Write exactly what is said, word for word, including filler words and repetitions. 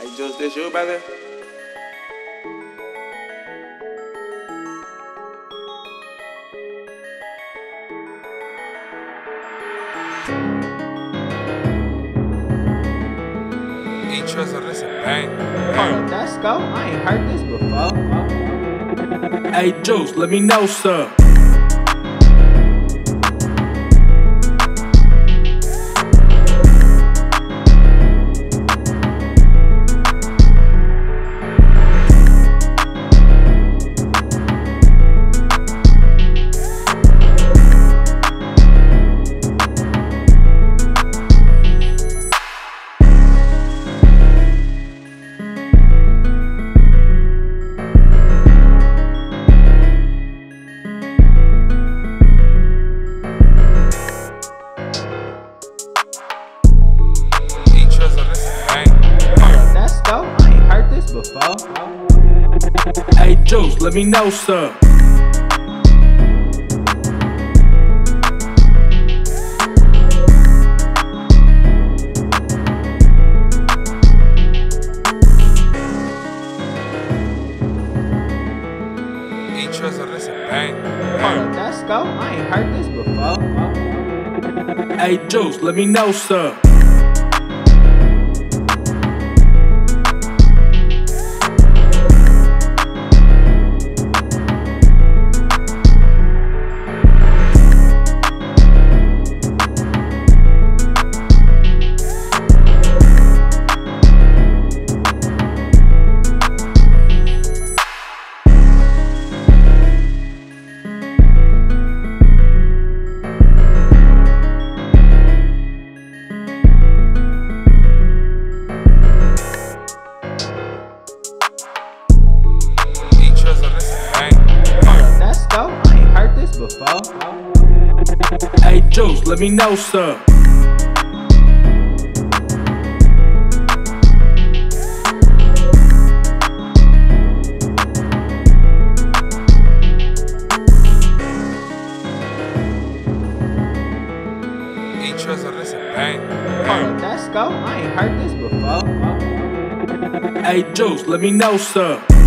I just this you, brother. Interest on this bang. Hey, let's go. I ain't heard this before. Hey, Juce, let me know, sir. Hey Juce, let me know, sir. Interest on this bang. Hey, let's go. I ain't heard this before. Hey Juce, let me know, sir. Hey Juce, let me know, sir. Interest on this bang. Hey, let's go. I ain't heard this before. Hey Juce, let me know, sir.